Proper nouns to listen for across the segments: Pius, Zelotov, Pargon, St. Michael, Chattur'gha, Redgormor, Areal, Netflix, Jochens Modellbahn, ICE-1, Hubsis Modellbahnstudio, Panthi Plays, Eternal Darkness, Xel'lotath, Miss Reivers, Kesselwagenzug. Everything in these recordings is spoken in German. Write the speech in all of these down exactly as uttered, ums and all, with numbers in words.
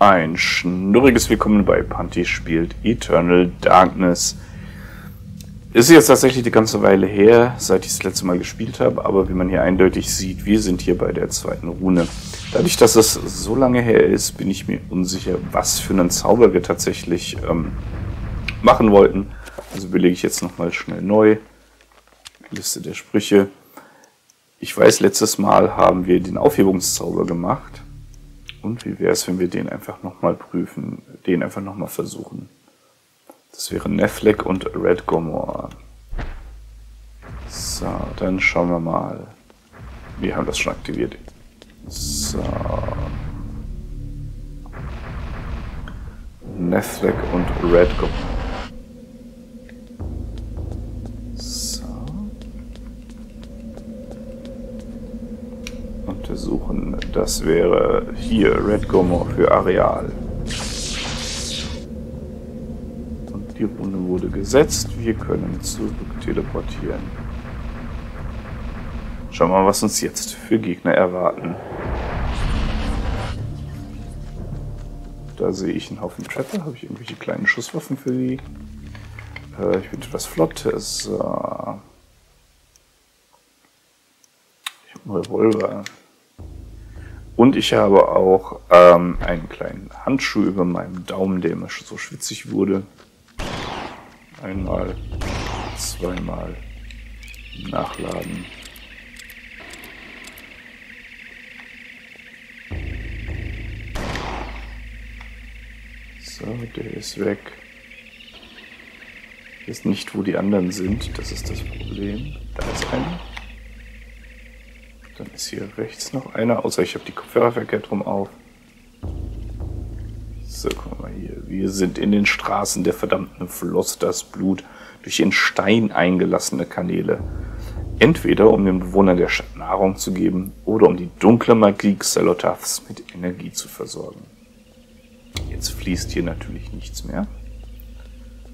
Ein schnurriges Willkommen bei Panthi spielt Eternal Darkness. Ist jetzt tatsächlich die ganze Weile her, seit ich das letzte Mal gespielt habe, aber wie man hier eindeutig sieht, wir sind hier bei der zweiten Rune. Dadurch, dass es so lange her ist, bin ich mir unsicher, was für einen Zauber wir tatsächlich ähm, machen wollten. Also belege ich jetzt nochmal schnell neu. Liste der Sprüche. Ich weiß, letztes Mal haben wir den Aufhebungszauber gemacht. Und wie wäre es, wenn wir den einfach nochmal prüfen, den einfach nochmal versuchen. Das wären Netflix und Redgormor. So, dann schauen wir mal. Wir haben das schon aktiviert. So. Netflix und Redgormor. So. Untersuchen. Das wäre hier Redgormor für Areal. Die Runde wurde gesetzt. Wir können zurück teleportieren. Schauen wir mal, was uns jetzt für Gegner erwarten. Da sehe ich einen Haufen Trapper. Habe ich irgendwelche kleinen Schusswaffen für die? Äh, ich bin etwas flott. So. Ich habe einen Revolver. Und ich habe auch ähm, einen kleinen Handschuh über meinem Daumen, der immer so schwitzig wurde. Einmal, zweimal nachladen. So, der ist weg. Ich weiß nicht, wo die anderen sind, das ist das Problem. Da ist einer. Dann ist hier rechts noch einer, außer ich habe die Kopfhörer verkehrt rum auf. So, guck mal hier. Wir sind in den Straßen der verdammten Floss, das Blut durch in Stein eingelassene Kanäle. Entweder um den Bewohnern der Stadt Nahrung zu geben oder um die dunkle Magie Xel'lotaths mit Energie zu versorgen. Jetzt fließt hier natürlich nichts mehr.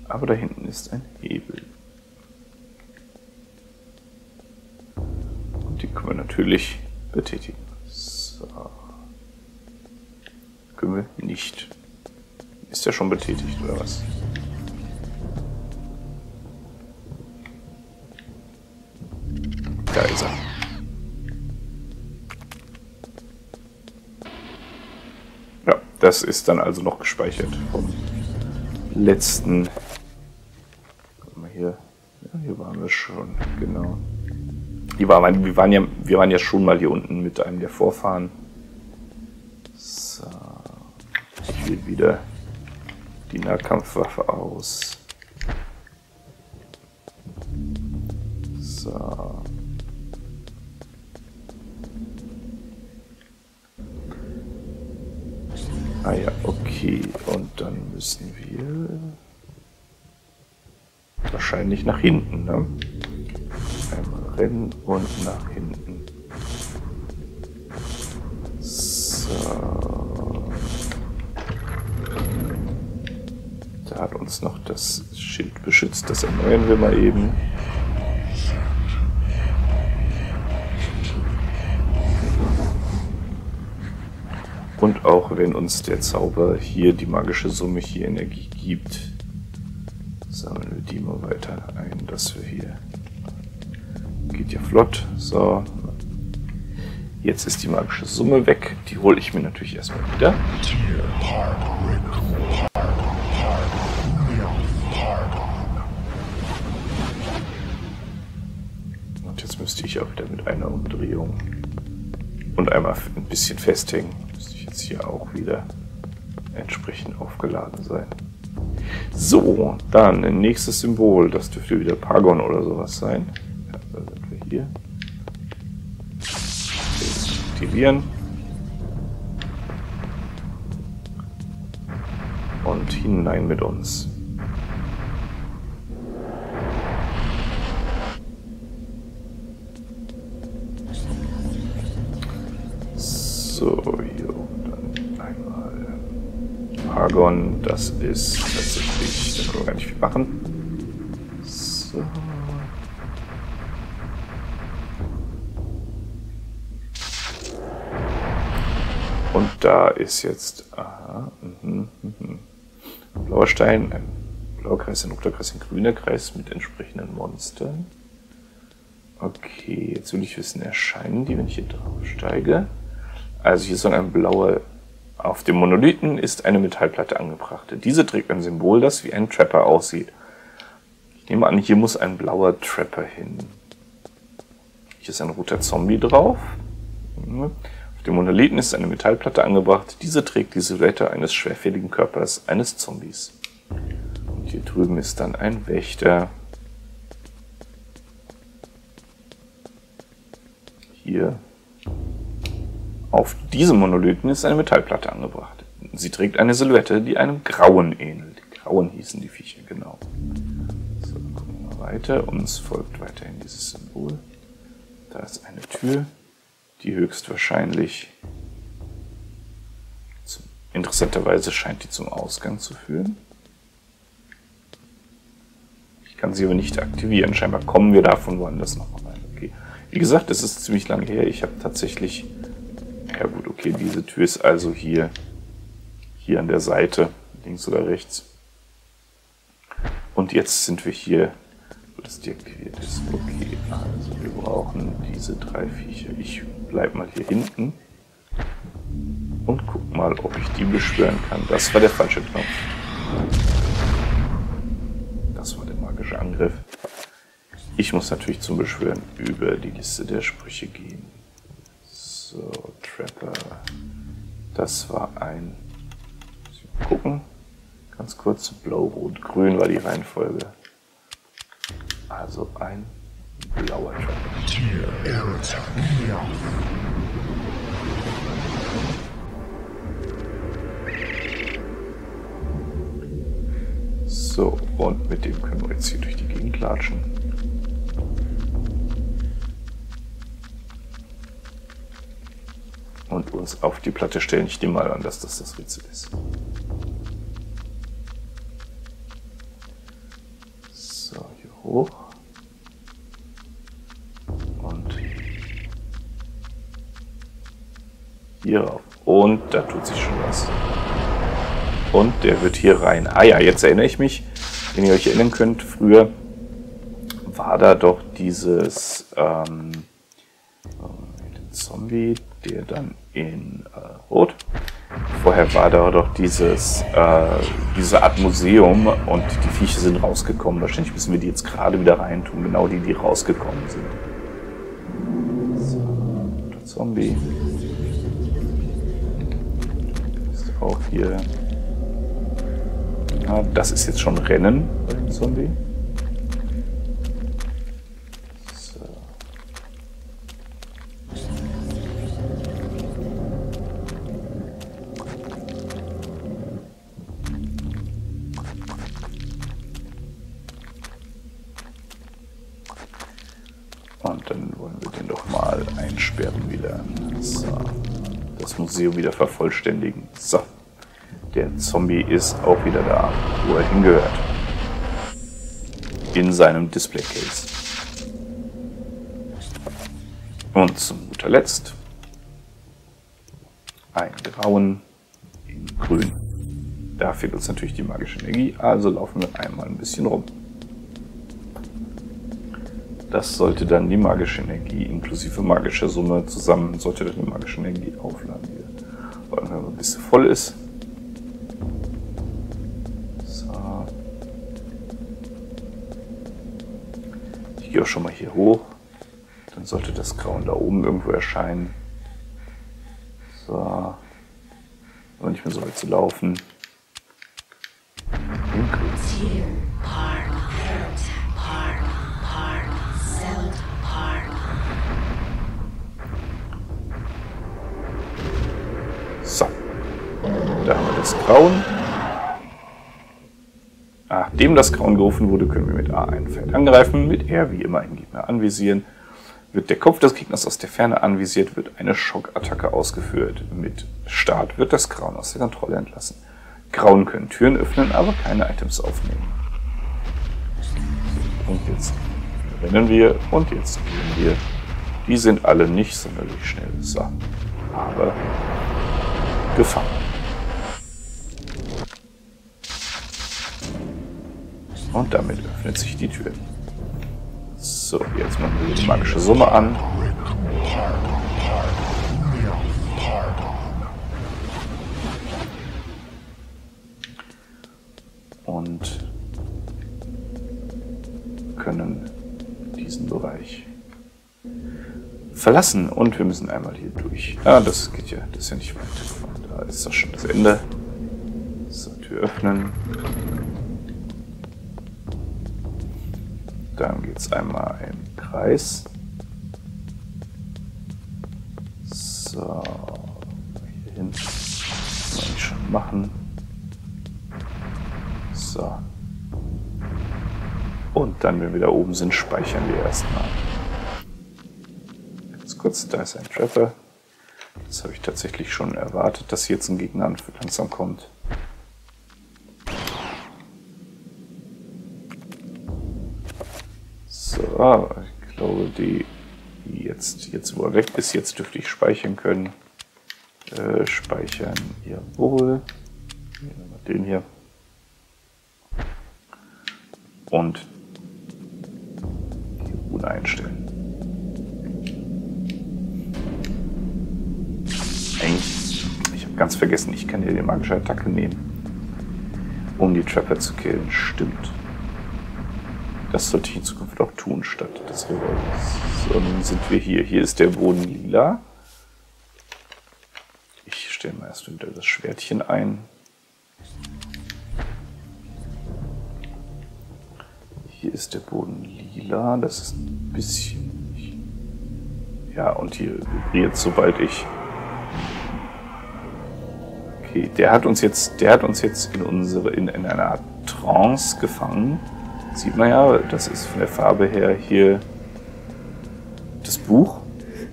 Aber da hinten ist ein Hebel. Und den können wir natürlich betätigen. So. Können wir nicht. Ist ja schon betätigt, oder was? Da ist er. Ja, das ist dann also noch gespeichert vom letzten... Guck mal hier. Ja, hier waren wir schon, genau. Die waren, wir, waren ja, wir waren ja schon mal hier unten mit einem der Vorfahren. So. Ich will wieder... die Nahkampfwaffe aus. So. Ah ja, okay. Und dann müssen wir wahrscheinlich nach hinten, ne? Einmal rennen und nach hinten. So. Hat uns noch das Schild beschützt, das erneuern wir mal eben. Und auch wenn uns der Zauber hier, die magische Summe hier Energie gibt, sammeln wir die mal weiter ein, dass wir hier... Geht ja flott, so. Jetzt ist die magische Summe weg, die hole ich mir natürlich erstmal wieder. Müsste ich auch wieder mit einer Umdrehung und einmal ein bisschen festhängen. Müsste ich jetzt hier auch wieder entsprechend aufgeladen sein. So, dann nächstes Symbol. Das dürfte wieder Pargon oder sowas sein. Ja, da sind wir hier. Aktivieren. Und hinein mit uns. So, hier und dann einmal Pargon, das ist tatsächlich, da können wir gar nicht viel machen. So. Und da ist jetzt, aha, mhm, mhm. blauer Stein, ein blauer Kreis, ein roter Kreis, ein grüner Kreis mit entsprechenden Monstern. Okay, jetzt will ich wissen, erscheinen die, wenn ich hier drauf steige? Also hier soll ein blauer, auf dem Monolithen ist eine Metallplatte angebracht. Diese trägt ein Symbol, das wie ein Trapper aussieht. Ich nehme an, hier muss ein blauer Trapper hin. Hier ist ein roter Zombie drauf. Mhm. Auf dem Monolithen ist eine Metallplatte angebracht. Diese trägt die Silhouette eines schwerfälligen Körpers eines Zombies. Und hier drüben ist dann ein Wächter. Hier. Auf diesem Monolithen ist eine Metallplatte angebracht. Sie trägt eine Silhouette, die einem Grauen ähnelt. Grauen hießen die Viecher, genau. So, dann gucken wir mal weiter. Uns folgt weiterhin dieses Symbol. Da ist eine Tür, die höchstwahrscheinlich, zum, interessanterweise scheint die zum Ausgang zu führen. Ich kann sie aber nicht aktivieren, scheinbar kommen wir davon woanders nochmal rein. Okay. Wie gesagt, es ist ziemlich lange her, ich habe tatsächlich, ja gut, okay, diese Tür ist also hier, hier an der Seite, links oder rechts. Und jetzt sind wir hier, wo das deaktiviert ist. Okay, also wir brauchen diese drei Viecher. Ich bleib mal hier hinten und guck mal, ob ich die beschwören kann. Das war der falsche Knopf. Das war der magische Angriff. Ich muss natürlich zum Beschwören über die Liste der Sprüche gehen. So, Trapper. Das war ein... Mal gucken. Ganz kurz, blau, rot, grün war die Reihenfolge. Also ein blauer Trapper. So, und mit dem können wir jetzt hier durch die Gegend latschen. Und uns auf die Platte stellen. Ich nehme mal an, dass das das Rätsel ist. So, hier hoch. Und hier rauf. Und da tut sich schon was. Und der wird hier rein. Ah ja, jetzt erinnere ich mich. Wenn ihr euch erinnern könnt, früher war da doch dieses ähm, Zombie, der dann in äh, Rot. Vorher war da doch dieses, äh, diese Art Museum und die Viecher sind rausgekommen. Wahrscheinlich müssen wir die jetzt gerade wieder reintun, genau die, die rausgekommen sind. So, der Zombie. Ist auch hier. Ja, das ist jetzt schon Rennen bei dem Zombie. Wieder vervollständigen. So, der Zombie ist auch wieder da, wo er hingehört. In seinem Display-Case. Und zu guter Letzt ein Grauen in Grün. Da fehlt uns natürlich die magische Energie, also laufen wir einmal ein bisschen rum. Das sollte dann die magische Energie inklusive magischer Summe zusammen, sollte dann die magische Energie aufladen hier. Warten wir mal, bis sie voll ist. So. Ich gehe auch schon mal hier hoch. Dann sollte das Grauen da oben irgendwo erscheinen. So. Aber nicht mehr so weit zu laufen. Grauen. Nachdem das Grauen gerufen wurde, können wir mit A ein Feld angreifen, mit R wie immer einen Gegner anvisieren. Wird der Kopf des Gegners aus der Ferne anvisiert, wird eine Schockattacke ausgeführt. Mit Start wird das Grauen aus der Kontrolle entlassen. Grauen können Türen öffnen, aber keine Items aufnehmen. Und jetzt rennen wir und jetzt gehen wir. Die sind alle nicht sonderlich schnell. So, aber gefangen. Und damit öffnet sich die Tür. So, jetzt machen wir die magische Summe an. Und können diesen Bereich verlassen. Und wir müssen einmal hier durch. Ah, das geht ja, das ist ja nicht weit. Da ist doch schon das Ende. So, Tür öffnen. Dann geht es einmal im Kreis. So, hier hin. Das kann ich schon machen. So. Und dann, wenn wir da oben sind, speichern wir erstmal. Jetzt kurz, da ist ein Treffer. Das habe ich tatsächlich schon erwartet, dass hier jetzt ein Gegner langsam kommt. Ah, ich glaube, die jetzt, jetzt wo er weg ist, jetzt dürfte ich speichern können. Äh, speichern, jawohl. Den hier. Und die Ruhe einstellen. Eigentlich, ich habe ganz vergessen, ich kann hier die magische Attacke nehmen, um die Trapper zu killen. Stimmt. Das sollte ich in Zukunft auch tun, statt des Revolvers. So, nun sind wir hier. Hier ist der Boden lila. Ich stelle mal erst wieder das Schwertchen ein. Hier ist der Boden lila. Das ist ein bisschen... Ja, und hier vibriert, sobald ich... Okay, der hat uns jetzt, der hat uns jetzt in, unsere, in, in einer Art Trance gefangen. Sieht man ja, das ist von der Farbe her hier das Buch,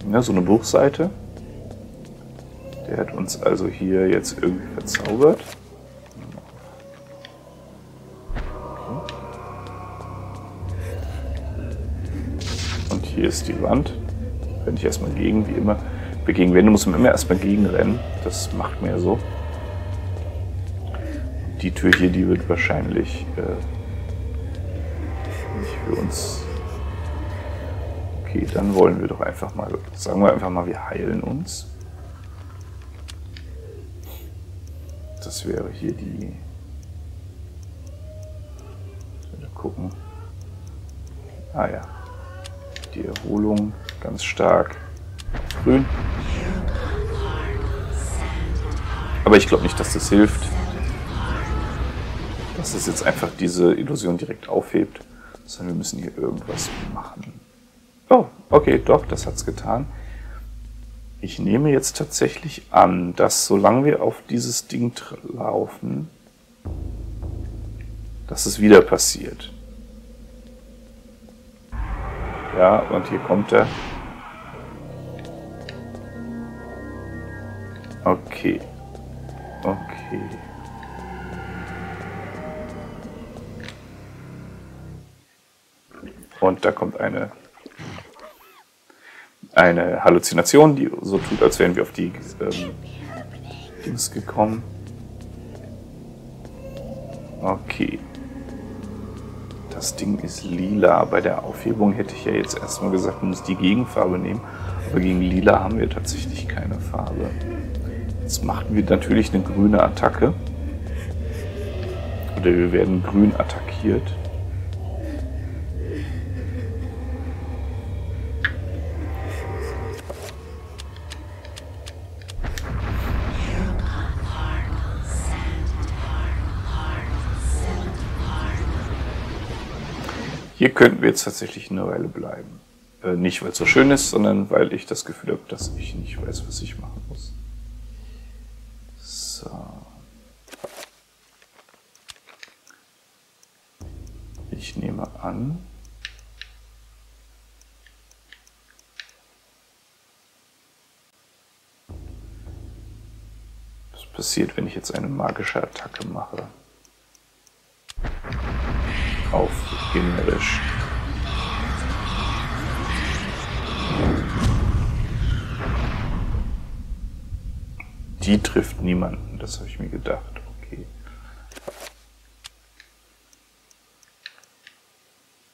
ja, so eine Buchseite. Der hat uns also hier jetzt irgendwie verzaubert. Und hier ist die Wand. Wenn ich erstmal gegen, wie immer, bei Gegenwände muss man immer erstmal gegenrennen. Das macht mir so. Die Tür hier, die wird wahrscheinlich... Äh, für uns. Okay, dann wollen wir doch einfach mal, sagen wir einfach mal, wir heilen uns. Das wäre hier die... Mal gucken. Ah ja. Die Erholung, ganz stark. Grün. Aber ich glaube nicht, dass das hilft. Dass es jetzt einfach diese Illusion direkt aufhebt. Sondern wir müssen hier irgendwas machen. Oh, okay, doch, das hat's getan. Ich nehme jetzt tatsächlich an, dass solange wir auf dieses Ding laufen, dass es wieder passiert. Ja, und hier kommt er. Okay. Okay. Und da kommt eine, eine Halluzination, die so tut, als wären wir auf die ähm, Dings gekommen. Okay. Das Ding ist lila. Bei der Aufhebung hätte ich ja jetzt erstmal gesagt, man muss die Gegenfarbe nehmen. Aber gegen lila haben wir tatsächlich keine Farbe. Jetzt machen wir natürlich eine grüne Attacke. Oder wir werden grün attackiert. Hier könnten wir jetzt tatsächlich eine Weile bleiben. Äh, nicht, weil es so schön ist, sondern weil ich das Gefühl habe, dass ich nicht weiß, was ich machen muss. So. Ich nehme an... Was passiert, wenn ich jetzt eine magische Attacke mache? Auf generisch. die trifft niemanden. Das habe ich mir gedacht. Okay.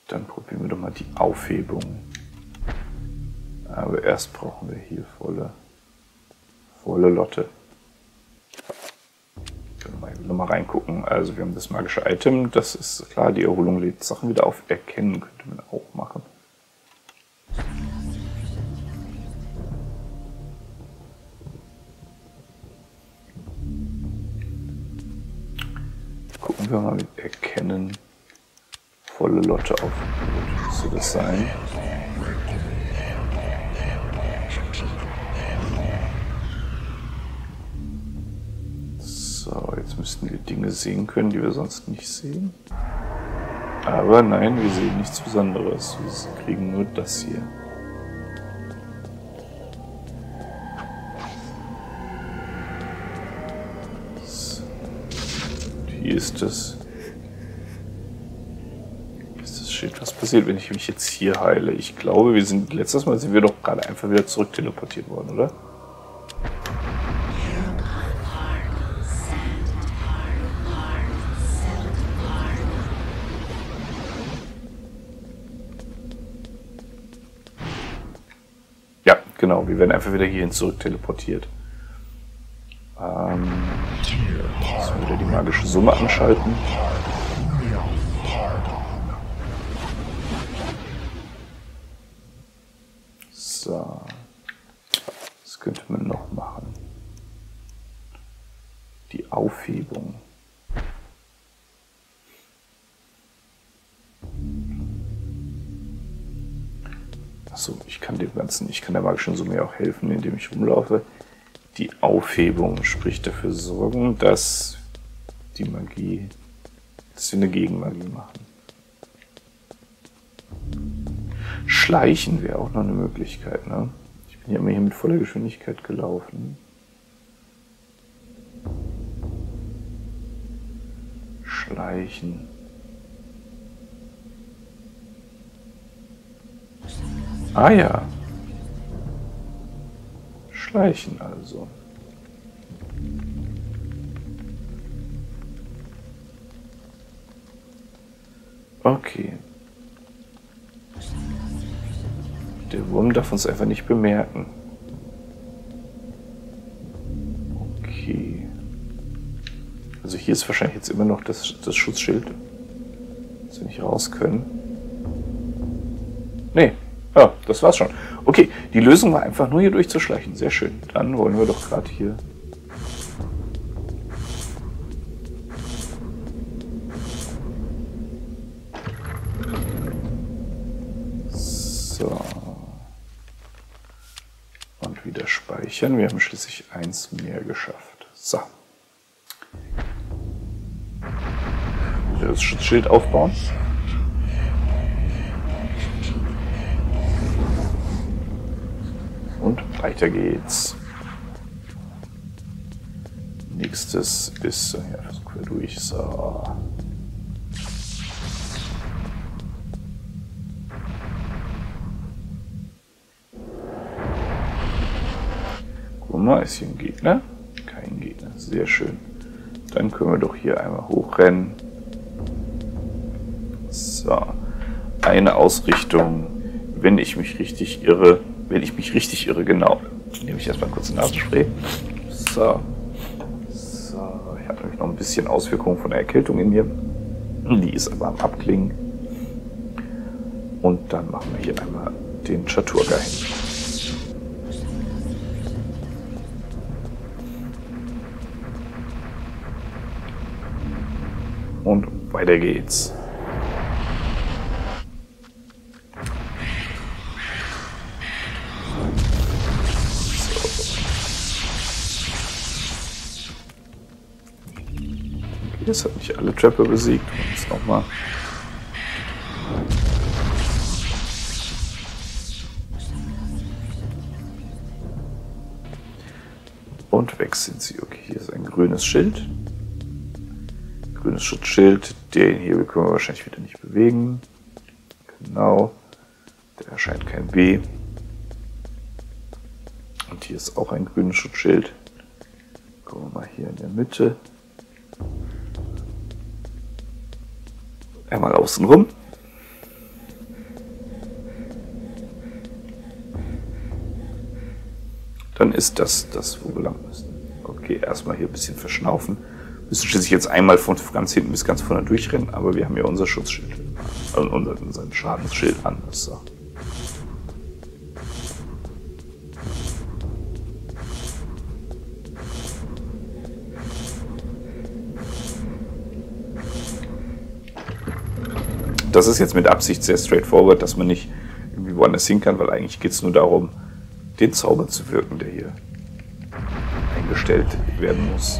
Dann probieren wir doch mal die Aufhebung. Aber erst brauchen wir hier volle, volle Lotte. Nochmal reingucken. Also wir haben das magische Item, das ist klar, die Erholung lädt Sachen wieder auf. Erkennen könnte man auch machen. Gucken wir mal mit Erkennen. Volle Lotte auf. Müsste das sein? So, jetzt müssten wir Dinge sehen können, die wir sonst nicht sehen. Aber nein, wir sehen nichts Besonderes. Wir kriegen nur das hier. So. Und hier ist das. Ist das Schild? Was passiert, wenn ich mich jetzt hier heile? Ich glaube, wir sind. Letztes Mal sind wir doch gerade einfach wieder zurück teleportiert worden, oder? Genau, wir werden einfach wieder hierhin zurück teleportiert. Ähm, jetzt wieder die magische Summe anschalten. So. Das könnte man noch machen. Die Aufhebung. Achso, ich kann dem Ganzen, ich kann der magischen Summe ja auch helfen, indem ich rumlaufe. Die Aufhebung, sprich dafür sorgen, dass die Magie, dass wir eine Gegenmagie machen. Schleichen wäre auch noch eine Möglichkeit, ne? Ich bin ja immer hier mit voller Geschwindigkeit gelaufen. Schleichen. Ah ja. Schleichen also. Okay. Der Wurm darf uns einfach nicht bemerken. Okay. Also hier ist wahrscheinlich jetzt immer noch das, das Schutzschild. Dass wir nicht raus können. Nee. Ja, das war's schon. Okay, die Lösung war einfach nur hier durchzuschleichen. Sehr schön. Dann wollen wir doch gerade hier... So. Und wieder speichern. Wir haben schließlich eins mehr geschafft. So. Wieder das Schutzschild aufbauen. Und weiter geht's. Nächstes ist ja, so quer durch. So. Guck mal, ist hier ein Gegner? Kein Gegner. Sehr schön. Dann können wir doch hier einmal hochrennen. So. Eine Ausrichtung, wenn ich mich richtig irre. Wenn ich mich richtig irre, genau. Nehme ich erstmal kurz ein Nasenspray. So. So. Ich habe nämlich noch ein bisschen Auswirkungen von der Erkältung in mir. Die ist aber am Abklingen. Und dann machen wir hier einmal den Chattur'gha hin. Und weiter geht's. Das hat nicht alle Trapper besiegt. Jetzt nochmal. Und weg sind sie. Okay, hier ist ein grünes Schild. Grünes Schutzschild. Den hier können wir wahrscheinlich wieder nicht bewegen. Genau. Der erscheint kein B. Und hier ist auch ein grünes Schutzschild. Gucken wir mal hier in der Mitte. Einmal außen rum. Dann ist das, das wo wir lang müssen. Okay, erstmal hier ein bisschen verschnaufen. Müssen schließlich jetzt einmal von ganz hinten bis ganz vorne durchrennen, aber wir haben ja unser Schutzschild. Also unser, unser Schadensschild an. So. Das ist jetzt mit Absicht sehr straightforward, dass man nicht irgendwie woanders hin kann, weil eigentlich geht es nur darum, den Zauber zu wirken, der hier eingestellt werden muss.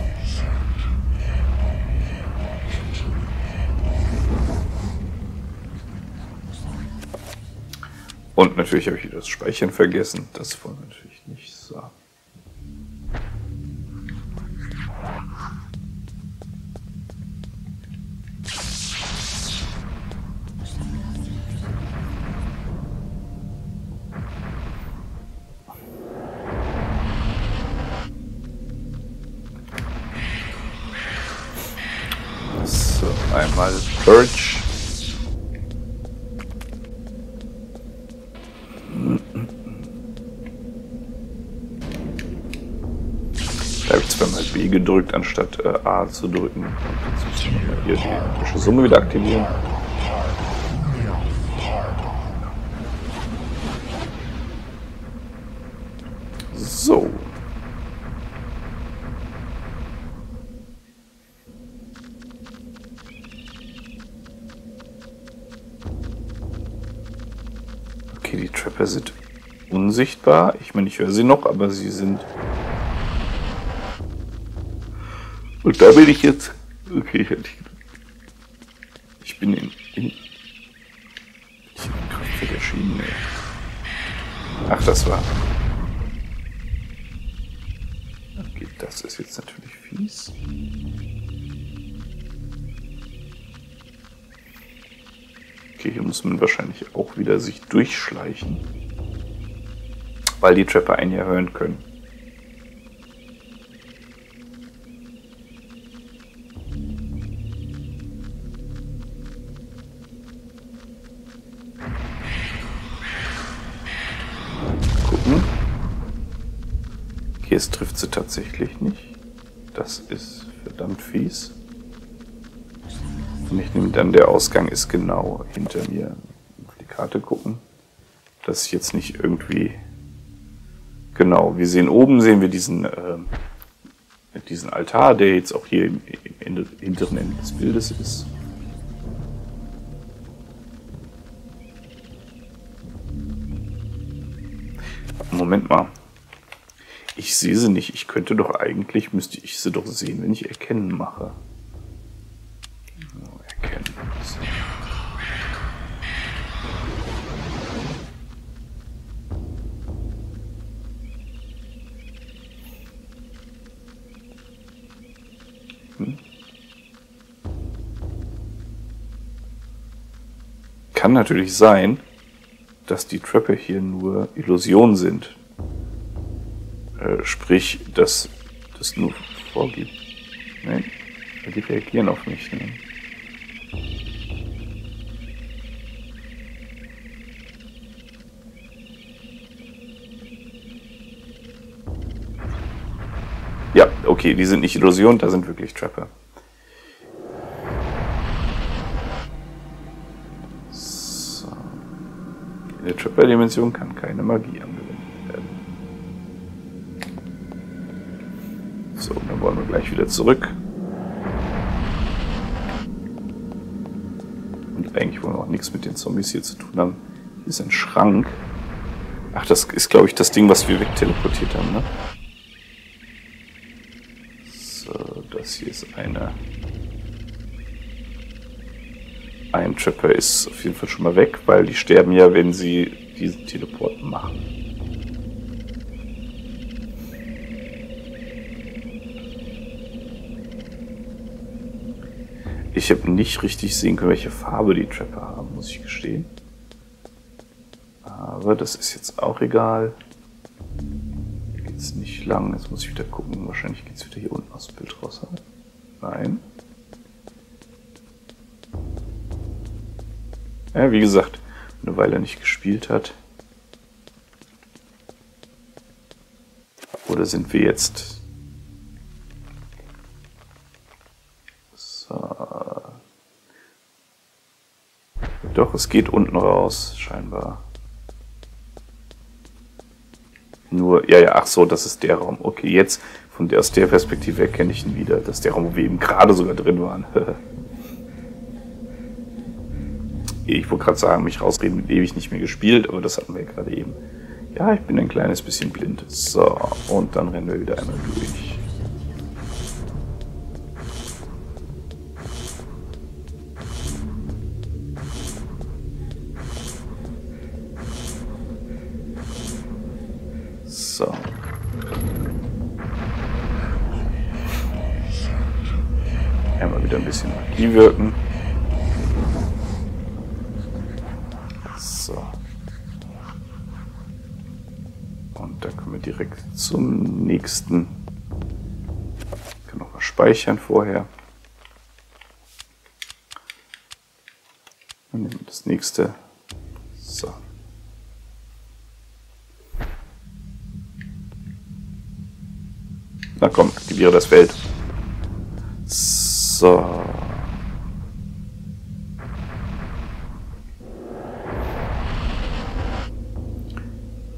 Und natürlich habe ich wieder das Speichern vergessen. Das wollen wir natürlich nicht sagen. So, einmal Purge. Da habe ich zweimal B gedrückt, anstatt äh, A zu drücken. Jetzt muss ich mal hier die frische Summe wieder aktivieren. So. Okay, die Trapper sind unsichtbar. Ich meine, ich höre sie noch, aber sie sind... Und da bin ich jetzt... Okay, ich hätte... Ich bin in... in ich bin in Kraftwerk erschienen, ey. Ach, das war... Okay, das ist jetzt natürlich fies. Okay, hier muss man wahrscheinlich auch wieder sich durchschleichen. Weil die Trapper einen ja hören können. Jetzt trifft sie tatsächlich nicht. Das ist verdammt fies. Und ich nehme dann, der Ausgang ist genau hinter mir. Auf die Karte gucken, dass ich jetzt nicht irgendwie... Genau, wir sehen oben, sehen wir diesen, äh, diesen Altar, der jetzt auch hier im, im hinteren Ende des Bildes ist. Moment mal. Ich sehe sie nicht. Ich könnte doch eigentlich, müsste ich sie doch sehen, wenn ich erkennen mache. Oh, erkennen. So. Hm. Kann natürlich sein, dass die Treppe hier nur Illusionen sind. Sprich, dass das nur vorgibt. Nein, die reagieren auf mich. Ne? Ja, okay, die sind nicht Illusion, da sind wirklich Trapper. So. In der Trapper-Dimension kann keine Magie angewendet werden. So, dann wollen wir gleich wieder zurück. Und eigentlich wollen wir auch nichts mit den Zombies hier zu tun haben. Hier ist ein Schrank. Ach, das ist, glaube ich, das Ding, was wir wegteleportiert haben, ne? So, das hier ist einer. Ein Trapper ist auf jeden Fall schon mal weg, weil die sterben ja, wenn sie diesen Teleport machen. Ich habe nicht richtig sehen können, welche Farbe die Trapper haben, muss ich gestehen. Aber das ist jetzt auch egal. Hier geht's nicht nicht lang. Jetzt muss ich wieder gucken. Wahrscheinlich geht es wieder hier unten aus dem Bild raus. Nein. Ja, wie gesagt, eine Weile nicht gespielt hat. Oder sind wir jetzt... So. Doch, es geht unten raus, scheinbar. Nur, ja, ja, ach so, das ist der Raum. Okay, jetzt, von der, aus der Perspektive erkenne ich ihn wieder. Das ist der Raum, wo wir eben gerade sogar drin waren. Ich wollte gerade sagen, mich rausreden, mit ewig nicht mehr gespielt, aber das hatten wir ja gerade eben. Ja, ich bin ein kleines bisschen blind. So, und dann rennen wir wieder einmal durch. So. Einmal wieder ein bisschen Magie wirken. Direkt zum nächsten. Ich kann noch mal speichern vorher. Dann nehmen wir das nächste. So. Na komm, aktiviere das Feld. So.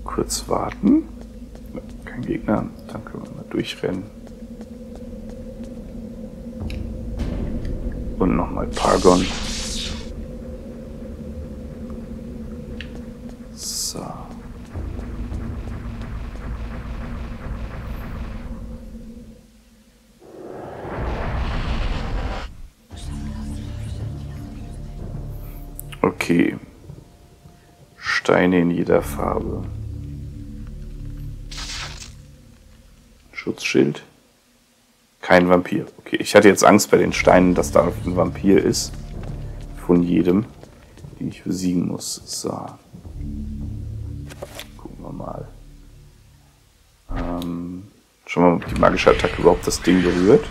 Kurz warten. Gegner, dann können wir mal durchrennen. Und nochmal Pargon. So. Okay. Steine in jeder Farbe. Schutzschild. Kein Vampir. Okay, ich hatte jetzt Angst bei den Steinen, dass da ein Vampir ist. Von jedem, den ich besiegen muss. So. Gucken wir mal. Ähm, schauen wir mal, ob die magische Attacke überhaupt das Ding berührt.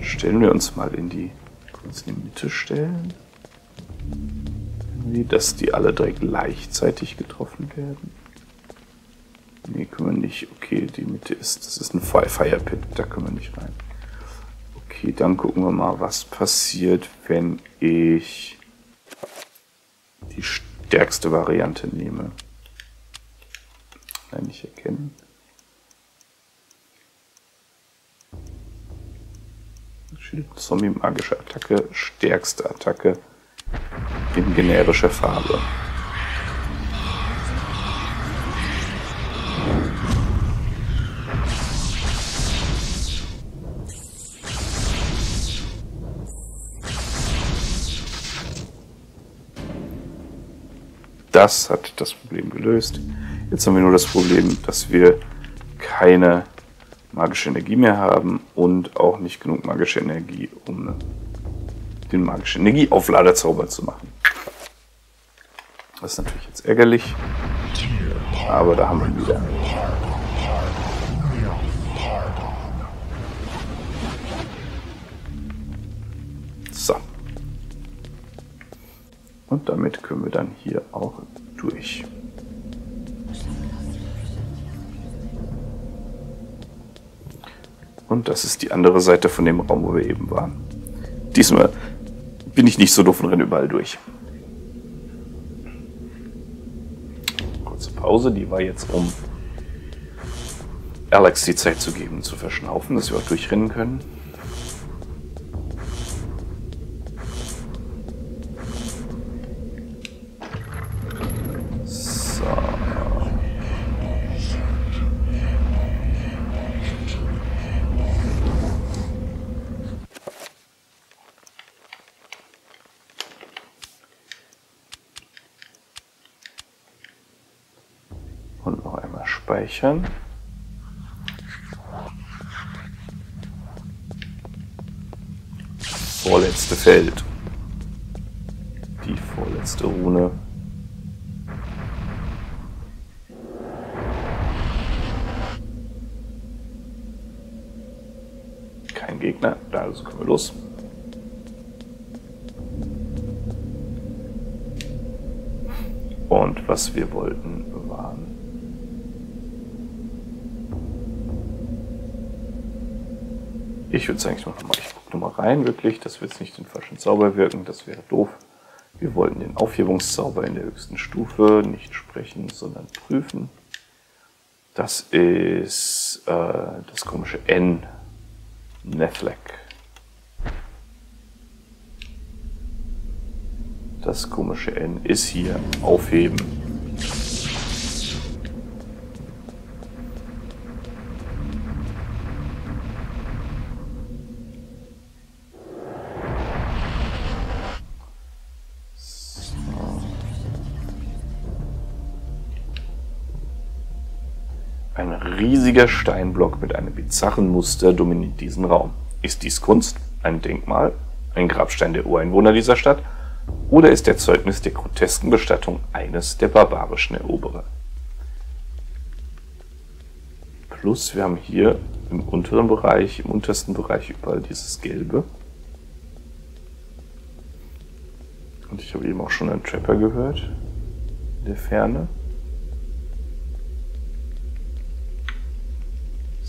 Stellen wir uns mal in die, uns in die Mitte stellen. Irgendwie, dass die alle direkt gleichzeitig getroffen werden. Nee, können wir nicht. Okay, die Mitte ist, das ist ein Fire Pit, da können wir nicht rein. Okay, dann gucken wir mal, was passiert, wenn ich die stärkste Variante nehme. Kann ich erkennen. Zombie magische Attacke, stärkste Attacke in generischer Farbe. Das hat das Problem gelöst. Jetzt haben wir nur das Problem, dass wir keine magische Energie mehr haben und auch nicht genug magische Energie, um den magischen Energieaufladerzauber zu machen. Das ist natürlich jetzt ärgerlich, aber da haben wir ihn wieder. So. Und damit können wir dann hier auch durch. Und das ist die andere Seite von dem Raum, wo wir eben waren. Diesmal bin ich nicht so doof und renne überall durch. Kurze Pause, die war jetzt, um Alex die Zeit zu geben, zu verschnaufen, dass wir auch durchrennen können. Und noch einmal speichern. vorletzte Feld. Die vorletzte Rune. Kein Gegner, also können wir los. Und was wir wollten, waren... Ich würde es eigentlich noch mal, ich gucke noch mal rein, wirklich, das wird nicht den falschen Zauber wirken, das wäre doof. Wir wollten den Aufhebungszauber in der höchsten Stufe nicht sprechen, sondern prüfen. Das ist äh, das komische N, Netflix. Das komische N ist hier, aufheben. Ein riesiger Steinblock mit einem bizarren Muster dominiert diesen Raum. Ist dies Kunst, ein Denkmal, ein Grabstein der Ureinwohner dieser Stadt oder ist der Zeugnis der grotesken Bestattung eines der barbarischen Eroberer? Plus wir haben hier im unteren Bereich, im untersten Bereich überall dieses Gelbe. Und ich habe eben auch schon einen Trapper gehört in der Ferne.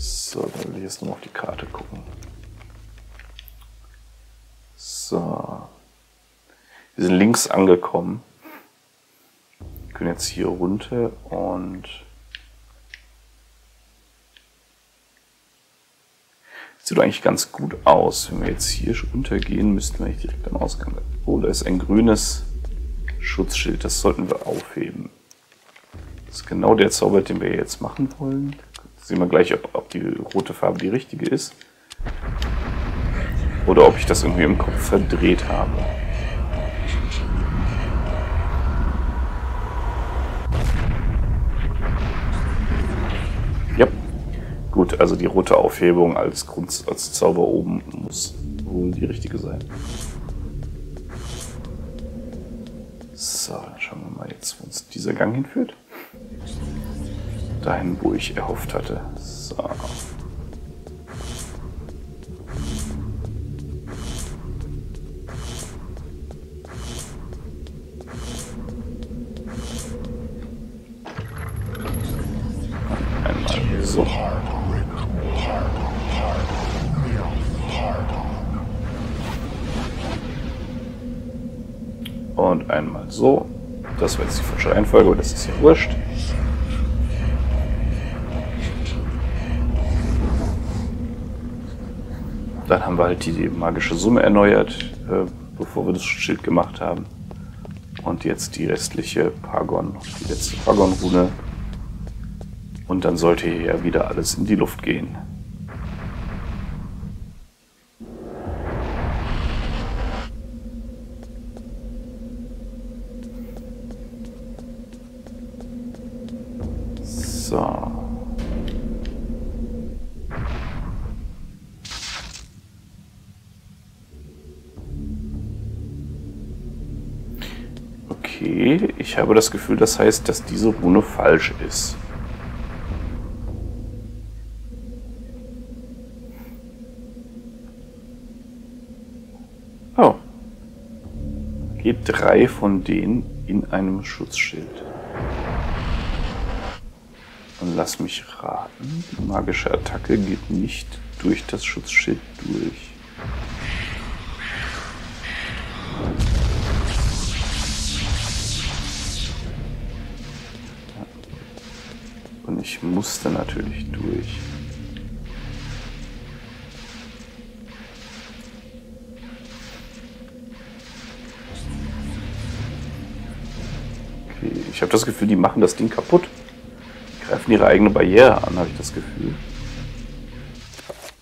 So, dann will ich jetzt nur noch auf die Karte gucken. So. Wir sind links angekommen. Wir können jetzt hier runter und... Das sieht eigentlich ganz gut aus. Wenn wir jetzt hier runtergehen, müssten wir eigentlich direkt am Ausgang... Oh, da ist ein grünes Schutzschild. Das sollten wir aufheben. Das ist genau der Zauber, den wir jetzt machen wollen. Sehen wir gleich, ob, ob die rote Farbe die richtige ist. Oder ob ich das irgendwie im Kopf verdreht habe. Ja, gut, also die rote Aufhebung als, Grund, als Zauber oben muss wohl die richtige sein. So, dann schauen wir mal jetzt, wo uns dieser Gang hinführt. Dahin, wo ich erhofft hatte. So. Einmal so. Und einmal so. Das war jetzt die falsche Reihenfolge, aber das ist ja wurscht. Dann haben wir halt die magische Summe erneuert, äh, bevor wir das Schild gemacht haben. Und jetzt die restliche Pargon, die letzte Pargon-Rune. Und dann sollte hier ja wieder alles in die Luft gehen. So. Ich habe das Gefühl, das heißt, dass diese Rune falsch ist. Oh. Geht drei von denen in einem Schutzschild. Und lass mich raten, die magische Attacke geht nicht durch das Schutzschild durch. Ich musste natürlich durch. Okay, ich habe das Gefühl, die machen das Ding kaputt. Die greifen ihre eigene Barriere an, habe ich das Gefühl.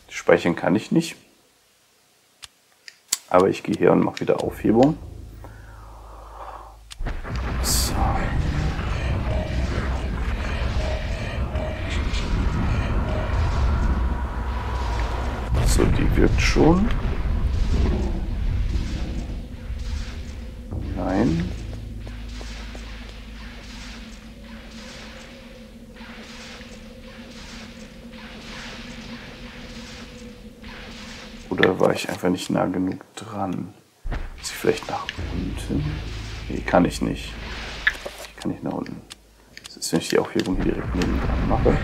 Speichern kann ich nicht. Aber ich gehe her und mache wieder Aufhebung. So, die wirkt schon. rein. Oder war ich einfach nicht nah genug dran? Ist sie vielleicht nach unten? Nee, kann ich nicht. Ich kann nicht nach unten. Das ist, wenn ich die Aufhebung hier direkt neben dran mache.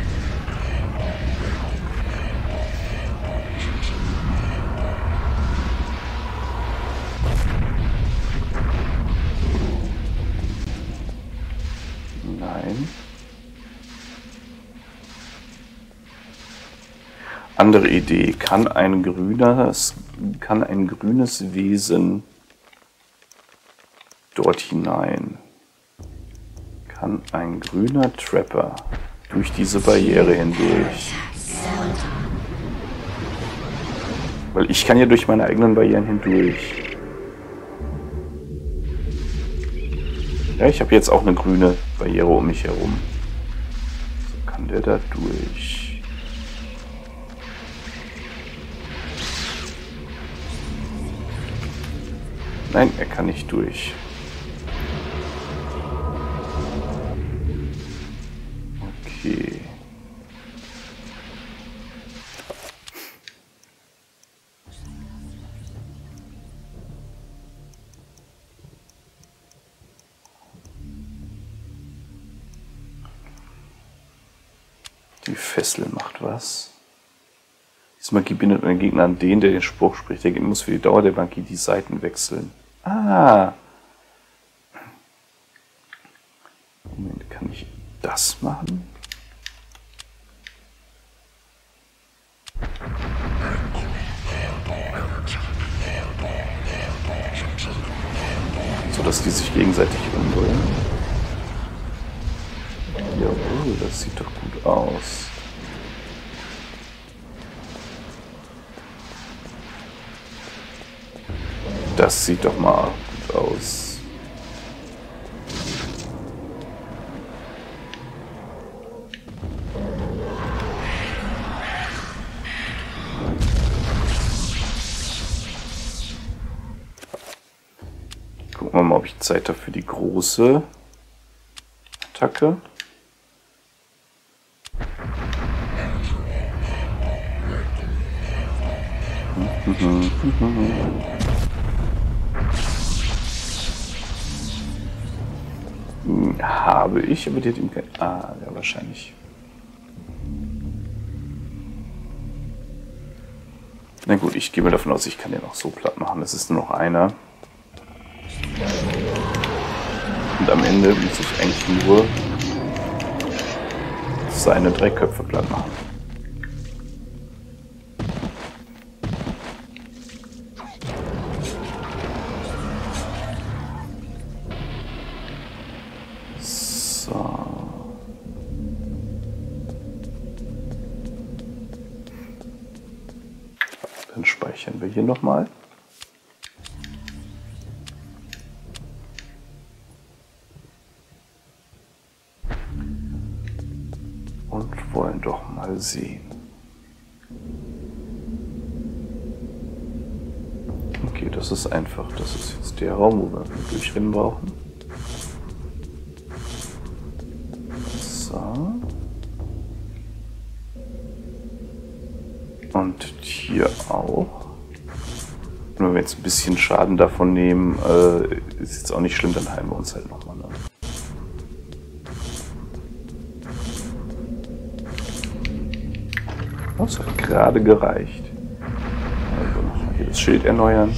Andere Idee, kann ein grünes, kann ein grünes Wesen dort hinein? Kann ein grüner Trapper durch diese Barriere hindurch? Weil ich kann ja durch meine eigenen Barrieren hindurch. Ja, ich habe jetzt auch eine grüne Barriere um mich herum. So, kann der da durch? Nein, er kann nicht durch. Okay. Die Fessel macht was. Diese Magie bindet einen Gegner an den, der den Spruch spricht. Der Gegner muss für die Dauer der Magie die Seiten wechseln. Ah! Moment, kann ich das machen? So, dass die sich gegenseitig umdrehen. Jawohl, das sieht doch gut aus. Das sieht doch mal gut aus. Gucken wir mal, ob ich Zeit habe für die große Attacke. Habe ich, aber die hat ihm kein... Ah, ja, wahrscheinlich. Na gut, ich gehe mal davon aus, ich kann den auch so platt machen. Das ist nur noch einer. Und am Ende muss ich eigentlich nur seine drei Köpfe platt machen. Dann speichern wir hier nochmal. Und wollen doch mal sehen. Okay, das ist einfach. Das ist jetzt der Raum, wo wir wirklich hin brauchen. Und hier auch. Nur wenn wir jetzt ein bisschen Schaden davon nehmen, äh, ist jetzt auch nicht schlimm, dann heilen wir uns halt nochmal. Ne? Oh, das hat gerade gereicht. Also nochmal hier das Schild erneuern.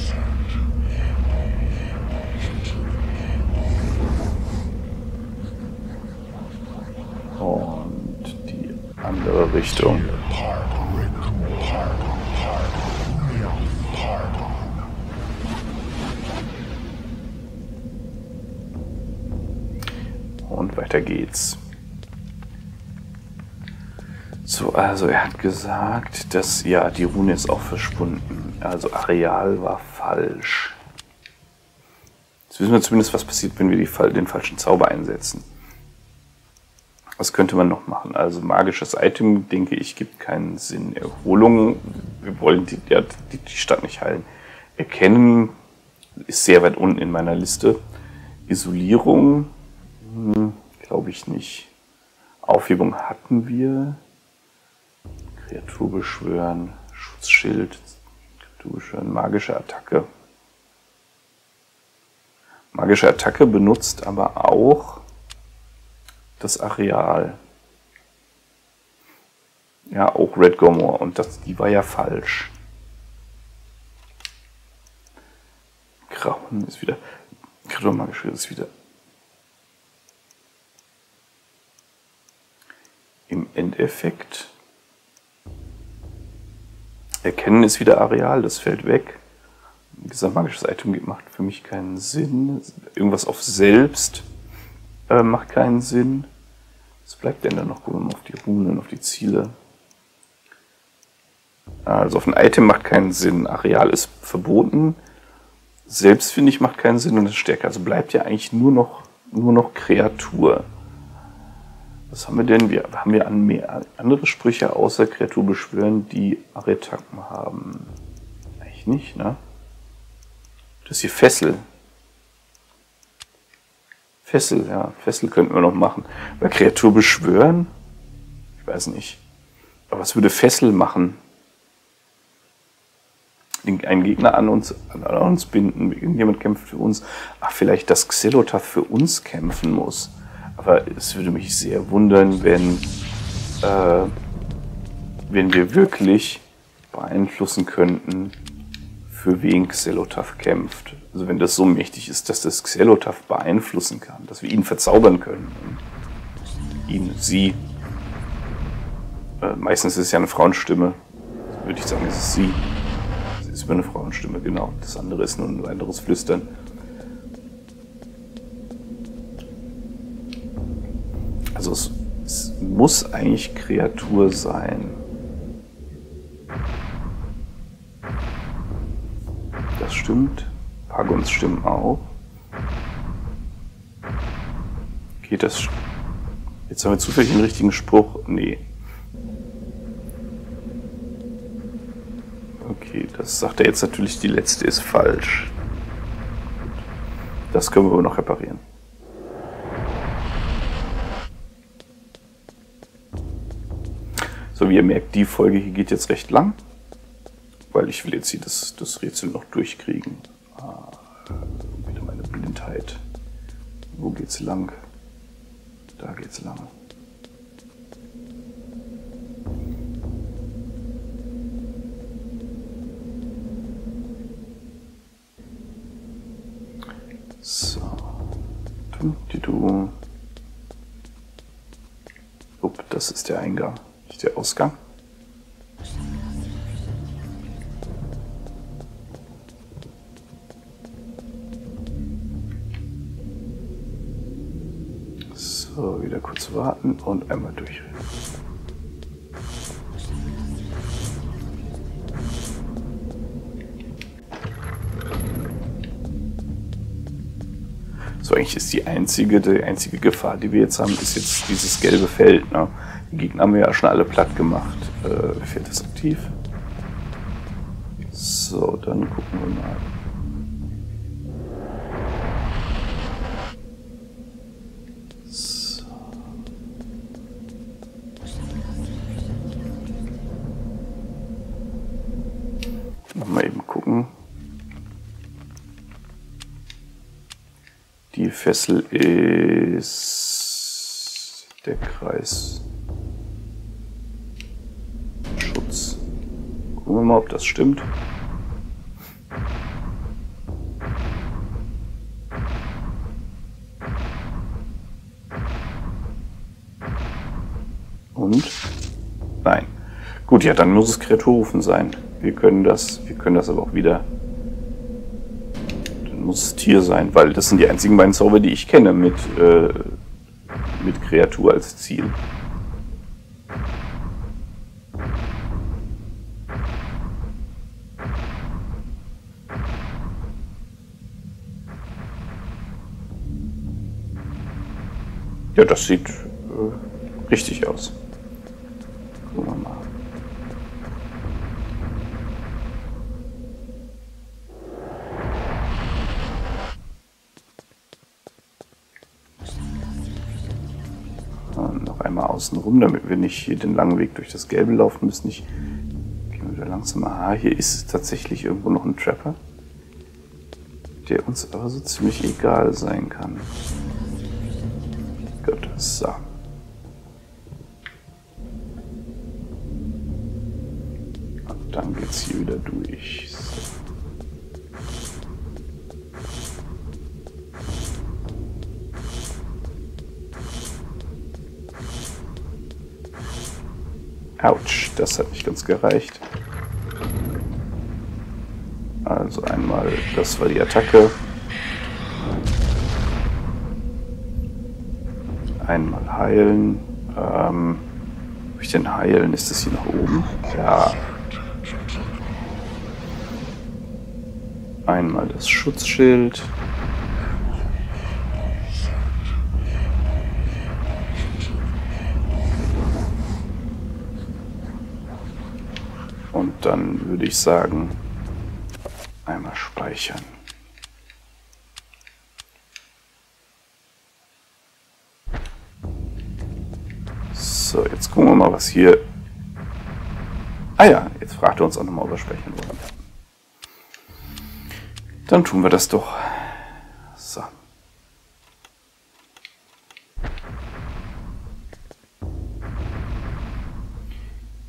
Und die andere Richtung. Und weiter geht's. So, also er hat gesagt, dass ja die Rune ist auch verschwunden. Also Areal war falsch. Jetzt wissen wir zumindest, was passiert, wenn wir die, den falschen Zauber einsetzen. Was könnte man noch machen? Also magisches Item, denke ich, gibt keinen Sinn. Erholung, wir wollen die, die, die Stadt nicht heilen. Erkennen ist sehr weit unten in meiner Liste. Isolierung? Hm, glaube ich nicht. Aufhebung hatten wir. Kreatur beschwören, Schutzschild, Kreatur beschwören, magische Attacke. Magische Attacke benutzt aber auch das Areal. Ja, auch Redgormor. Und das, die war ja falsch. Grauen ist wieder... Kreatur magische ist wieder... Im Endeffekt... Erkennen ist wieder Areal, das fällt weg. Wie gesagt, magisches Item macht für mich keinen Sinn. Irgendwas auf selbst äh, macht keinen Sinn. Was bleibt denn da noch? Gucken wir mal auf die Runen, auf die Ziele. Also auf ein Item macht keinen Sinn. Areal ist verboten. Selbst, finde ich, macht keinen Sinn und ist stärker. Also bleibt ja eigentlich nur noch, nur noch Kreatur. Was haben wir denn? Wir haben wir an mehr, andere Sprüche außer Kreatur beschwören, die Aretaken haben. Eigentlich nicht, ne? Das hier Fessel. Fessel, ja. Fessel könnten wir noch machen. Bei Kreatur beschwören? Ich weiß nicht. Aber was würde Fessel machen? Einen Gegner an uns, an uns binden. Irgendjemand kämpft für uns. Ach, vielleicht, dass Xel'lotath für uns kämpfen muss. Aber es würde mich sehr wundern, wenn, äh, wenn wir wirklich beeinflussen könnten, für wen Xel'lotath kämpft. Also wenn das so mächtig ist, dass das Xel'lotath beeinflussen kann, dass wir ihn verzaubern können. Ihn, sie. Äh, meistens ist es ja eine Frauenstimme. Also würde ich sagen, es ist sie. Es ist immer eine Frauenstimme, genau. Das andere ist nur ein anderes Flüstern. Also es, es muss eigentlich Kreatur sein. Das stimmt. Pargons stimmen auch. Okay, das... Jetzt haben wir zufällig den richtigen Spruch. Nee. Okay, das sagt er jetzt natürlich, die letzte ist falsch. Das können wir aber noch reparieren. So, wie ihr merkt, die Folge hier geht jetzt recht lang. Weil ich will jetzt hier das, das Rätsel noch durchkriegen. Ah, wieder meine Blindheit. Wo geht's lang? Da geht's lang. So. Upp, das ist der Eingang, nicht der Ausgang. So, wieder kurz warten und einmal durch. So, eigentlich ist die einzige, die einzige Gefahr, die wir jetzt haben, ist jetzt dieses gelbe Feld. Ne? Die Gegner haben wir ja schon alle platt gemacht. Äh, Feld ist aktiv. So, dann gucken wir mal. Mal eben gucken. Die Fessel ist der Kreis Schutz. Gucken wir mal, ob das stimmt. Und? Nein. Gut, ja, dann muss es Kreatur rufen sein. Wir können das, wir können das aber auch wieder. Dann muss es Tier sein, weil das sind die einzigen beiden Zauber, die ich kenne mit, äh, mit Kreatur als Ziel. Ja, das sieht äh, richtig aus. Gucken wir mal. außen rum, damit wir nicht hier den langen Weg durch das Gelbe laufen müssen. Ich gehe mal wieder langsam. Aha, hier ist tatsächlich irgendwo noch ein Trapper, der uns aber so ziemlich egal sein kann. Gut, so. Und dann geht's hier wieder durch. So. Autsch, das hat nicht ganz gereicht. Also einmal, das war die Attacke. Einmal heilen. Ähm, hab ich denn heilen? Ist das hier nach oben? Ja. Einmal das Schutzschild. Und dann würde ich sagen, einmal speichern. So, jetzt gucken wir mal, was hier... Ah ja, jetzt fragt er uns auch nochmal, ob wir speichern wollen. Dann tun wir das doch. So.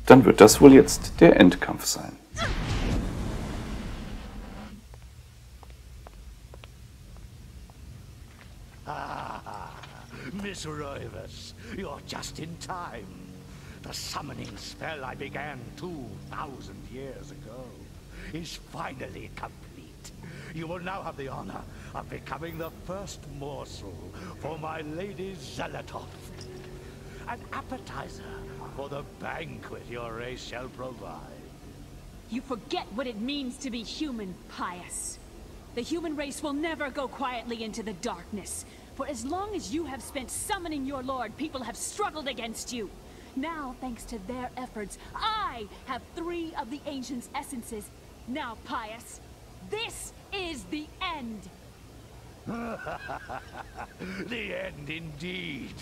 Dann wird das wohl jetzt der Endkampf sein. Ah, Miss Reivers, you're just in time. The summoning spell I began two thousand years ago is finally complete. You will now have the honor of becoming the first morsel for my Lady Zelotov. An appetizer for the banquet your race shall provide. You forget what it means to be human, Pius. The human race will never go quietly into the darkness. For as long as you have spent summoning your lord, people have struggled against you. Now, thanks to their efforts, I have three of the ancients' essences. Now, Pius, this is the end. The end indeed.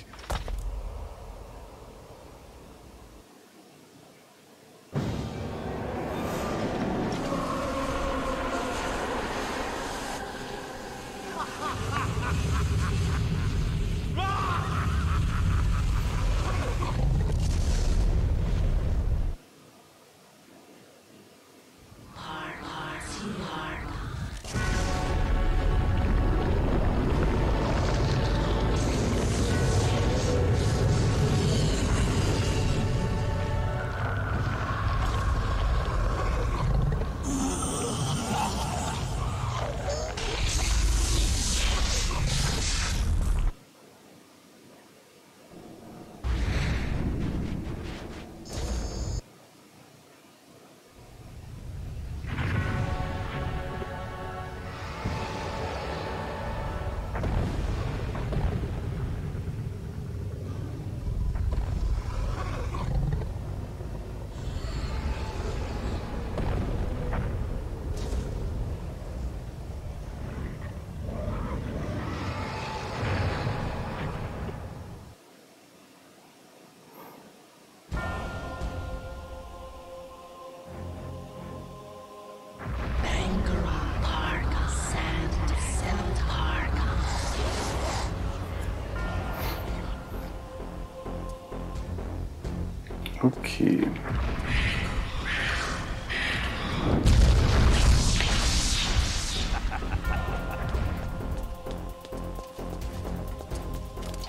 Okay.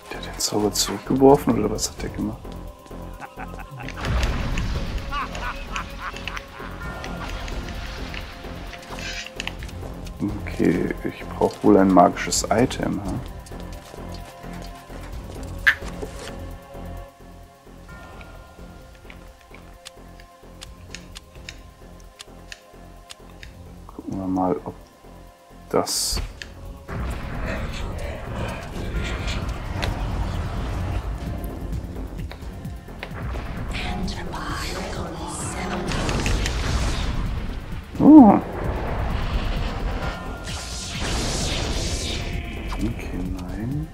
Der hat den Zauber zurückgeworfen oder was hat der gemacht? Okay, ich brauche wohl ein magisches Item. Huh? Mal, ob das oh. Okay, nein.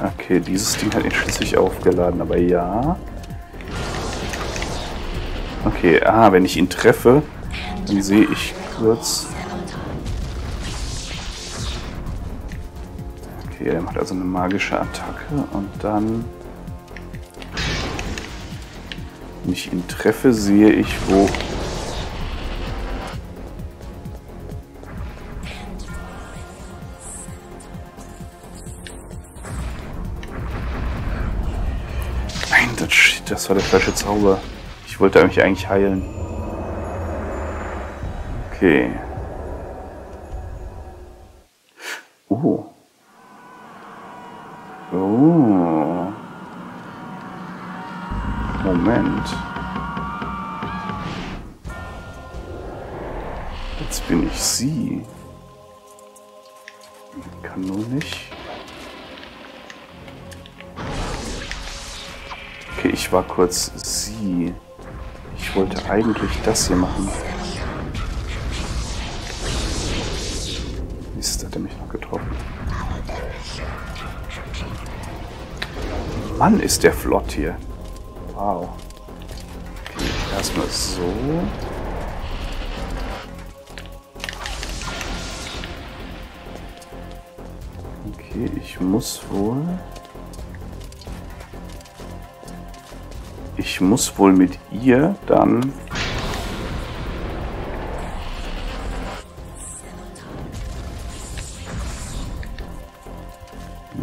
Okay, Okay, dieses Ding hat ihn schließlich aufgeladen, aber ja. Okay, ah, wenn ich ihn treffe, dann sehe ich kurz. Okay, er macht also eine magische Attacke und dann. Wenn ich ihn treffe, sehe ich, wo. Nein, das, shit, das war der falsche Zauber. Ich wollte mich eigentlich heilen. Okay. Oh. Oh. Moment. Jetzt bin ich sie. Kann nur nicht. Okay, ich war kurz sie. Ich wollte eigentlich das hier machen. Mist, hat er mich noch getroffen. Mann, ist der flott hier. Wow. Okay, erstmal so. Okay, ich muss wohl... Ich muss wohl mit ihr dann...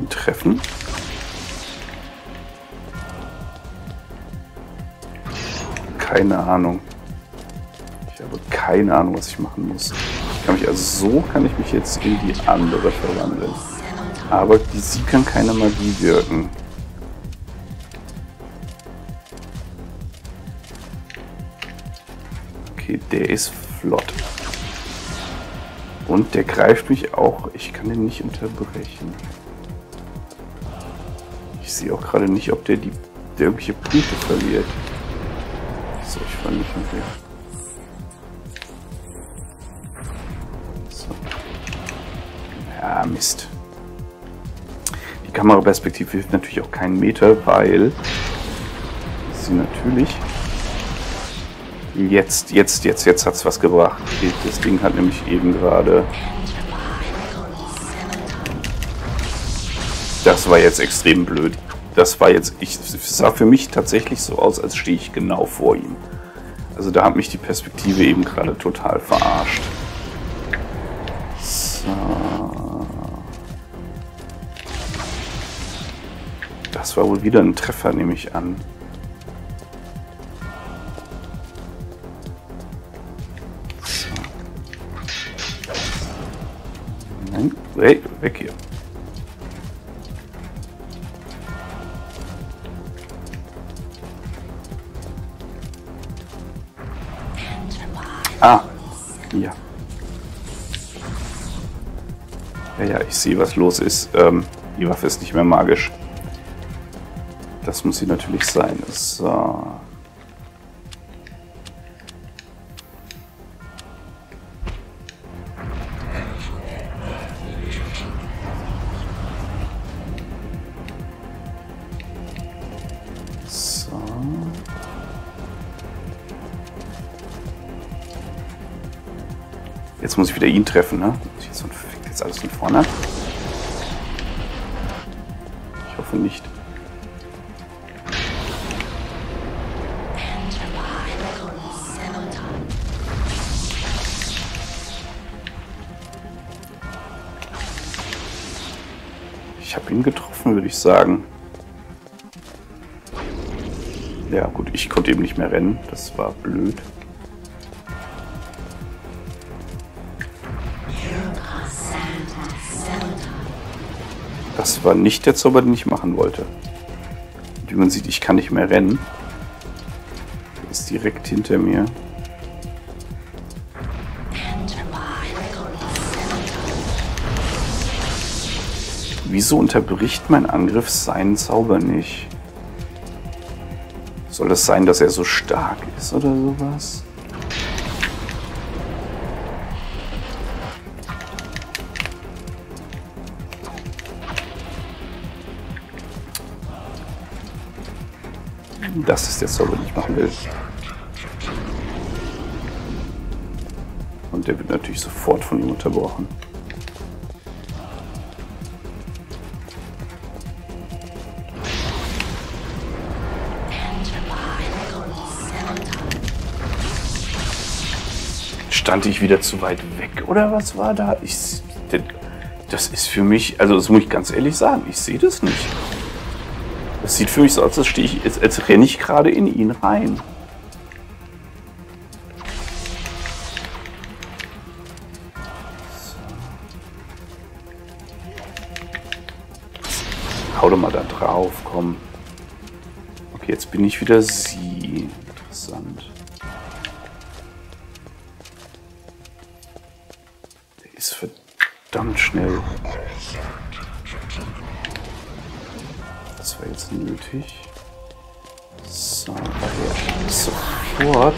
treffen. Keine Ahnung. Ich habe keine Ahnung, was ich machen muss. Ich kann mich also so kann ich mich jetzt in die andere verwandeln. Aber die, sie kann keine Magie wirken. Okay, der ist flott. Und der greift mich auch. Ich kann den nicht unterbrechen. Ich sehe auch gerade nicht, ob der die der irgendwelche Punkte verliert. So, ich fand nicht mehr. So. Ja, Mist. Die Kameraperspektive hilft natürlich auch keinen Meter, weil sie natürlich... Jetzt, jetzt, jetzt, jetzt hat es was gebracht. Das Ding hat nämlich eben gerade... Das war jetzt extrem blöd. Das war jetzt, ich sah für mich tatsächlich so aus, als stehe ich genau vor ihm. Also da hat mich die Perspektive eben gerade total verarscht. So. Das war wohl wieder ein Treffer, nehme ich an. So. Nein, hey, weg hier. Ah, ja. Ja, ja, ich sehe, was los ist. Ähm, die Waffe ist nicht mehr magisch. Das muss sie natürlich sein. So. Jetzt muss ich wieder ihn treffen, ne? Jetzt fängt jetzt alles von vorne an. Ich hoffe nicht. Ich habe ihn getroffen, würde ich sagen. Ja gut, ich konnte eben nicht mehr rennen. Das war blöd. Das war nicht der Zauber, den ich machen wollte. Und wie man sieht, ich kann nicht mehr rennen. Der ist direkt hinter mir. Wieso unterbricht mein Angriff seinen Zauber nicht? Soll es sein, dass er so stark ist oder sowas? Das ist der Zauber, den ich machen will. Und der wird natürlich sofort von ihm unterbrochen. Stand ich wieder zu weit weg oder was war da? Ich, das ist für mich, also das muss ich ganz ehrlich sagen, ich sehe das nicht. Das sieht für mich so aus, als, stehe ich, als, als renne ich gerade in ihn rein. So. Hau doch mal da drauf, komm. Okay, jetzt bin ich wieder sie. Interessant. Ist verdammt schnell. Das war jetzt nötig. So, sofort.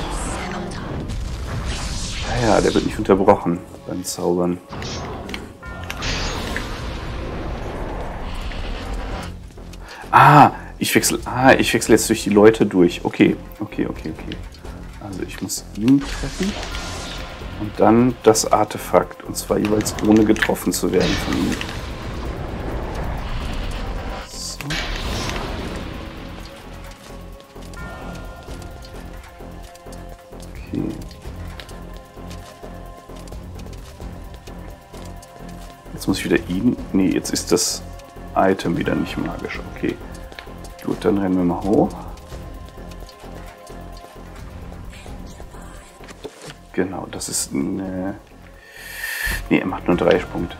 Naja, der wird nicht unterbrochen beim Zaubern. Ah, ich wechsle. Ah, ich wechsle jetzt durch die Leute durch. Okay, okay, okay, okay. Also ich muss ihn treffen. Und dann das Artefakt, und zwar jeweils ohne getroffen zu werden von ihm. So. Okay. Jetzt muss ich wieder ihn... Ne, jetzt ist das Item wieder nicht magisch. Okay. Gut, dann rennen wir mal hoch. Genau, das ist eine... Ne, er macht nur drei Punkte.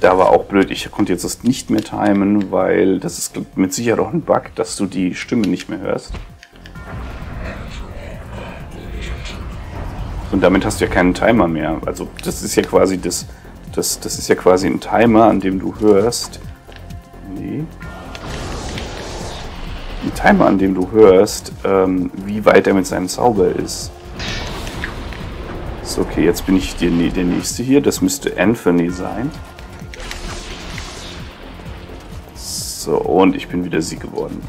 Da war auch blöd, ich konnte jetzt das nicht mehr timen, weil das ist mit Sicherheit auch ein Bug, dass du die Stimme nicht mehr hörst. Und damit hast du ja keinen Timer mehr. Also das ist ja quasi das... Das, das ist ja quasi ein Timer, an dem du hörst... Nee... Ein Timer, an dem du hörst, ähm, wie weit er mit seinem Zauber ist. So, okay, jetzt bin ich der, der nächste hier. Das müsste Anthony sein. So, und ich bin wieder sie geworden.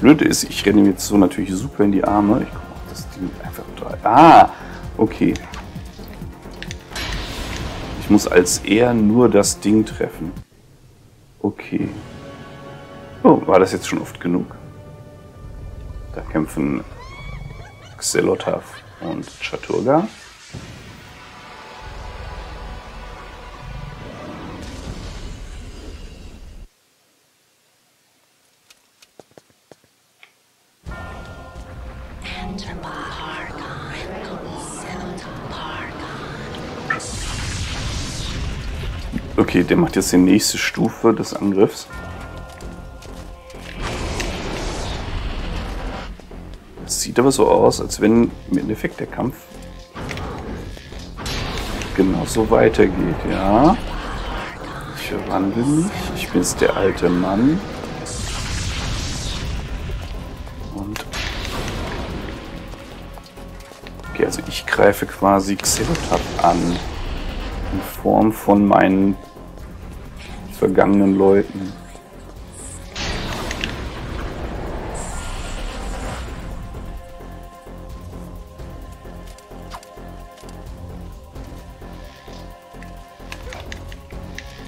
Blöde ist, ich renne jetzt so natürlich super in die Arme. Ich gucke auch das Ding einfach drei. Ah, okay. Ich muss als er nur das Ding treffen. Okay. Oh, war das jetzt schon oft genug? Da kämpfen Xel'lotath und Chattur'gha. Okay, der macht jetzt die nächste Stufe des Angriffs. Das sieht aber so aus, als wenn im Endeffekt der Kampf genauso weitergeht, ja. Ich verwandle mich. Ich bin jetzt der alte Mann. Und okay, also ich greife quasi Xel'lotath an. In Form von meinen vergangenen Leuten.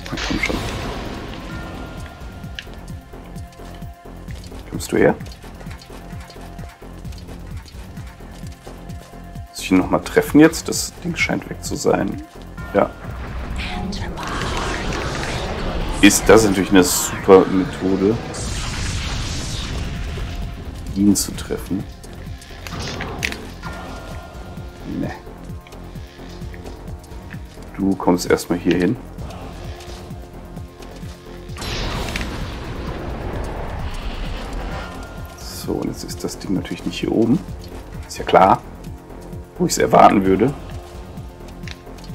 Na komm schon. Kommst du her? Muss ich ihn nochmal treffen jetzt? Das Ding scheint weg zu sein. Ja. Ist das natürlich eine super Methode, ihn zu treffen. Ne. Du kommst erstmal hier hin. So, und jetzt ist das Ding natürlich nicht hier oben. Ist ja klar, wo ich es erwarten würde.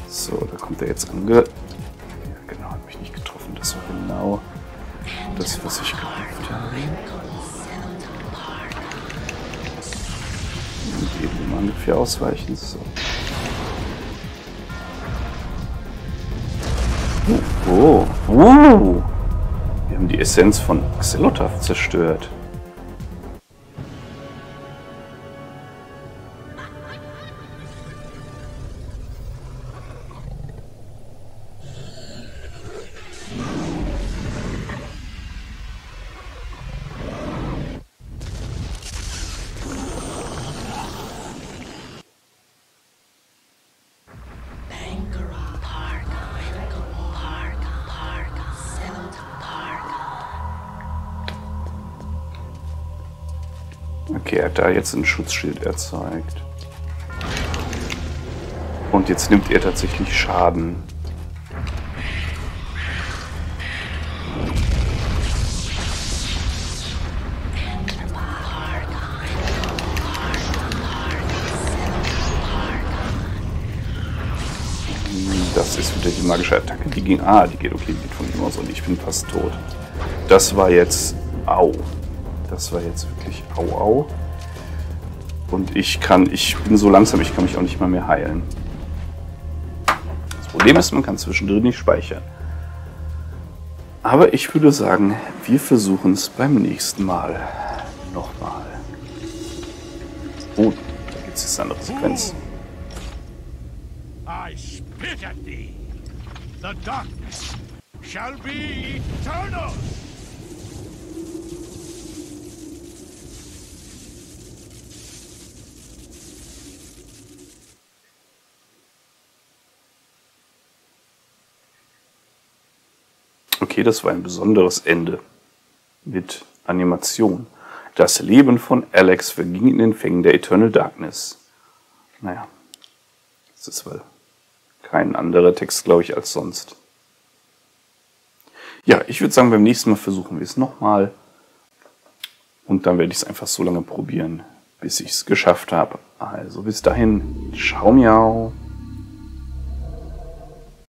So, da kommt er jetzt ange... Genau, hat mich nicht getroffen. Das war genau das, was ich gehofft habe. eben ungefähr ausweichen. So. Oh, oh, oh. Wir haben die Essenz von Xel'lotath zerstört. Okay, er hat da jetzt ein Schutzschild erzeugt. Und jetzt nimmt er tatsächlich Schaden. Das ist wieder die magische Attacke, die ging... Ah, die geht okay, die geht von ihm aus und ich bin fast tot. Das war jetzt... Au. Das war jetzt wirklich au au. Und ich kann, ich bin so langsam, ich kann mich auch nicht mal mehr heilen. Das Problem ist, man kann zwischendrin nicht speichern. Aber ich würde sagen, wir versuchen es beim nächsten Mal nochmal. Oh, da gibt es jetzt eine andere Sequenz. I spit at thee. The darkness shall be eternal. Okay, das war ein besonderes Ende mit Animation. Das Leben von Alex verging in den Fängen der Eternal Darkness. Naja, das ist wohl kein anderer Text, glaube ich, als sonst. Ja, ich würde sagen, beim nächsten Mal versuchen wir es nochmal. Und dann werde ich es einfach so lange probieren, bis ich es geschafft habe. Also bis dahin, ciao miau.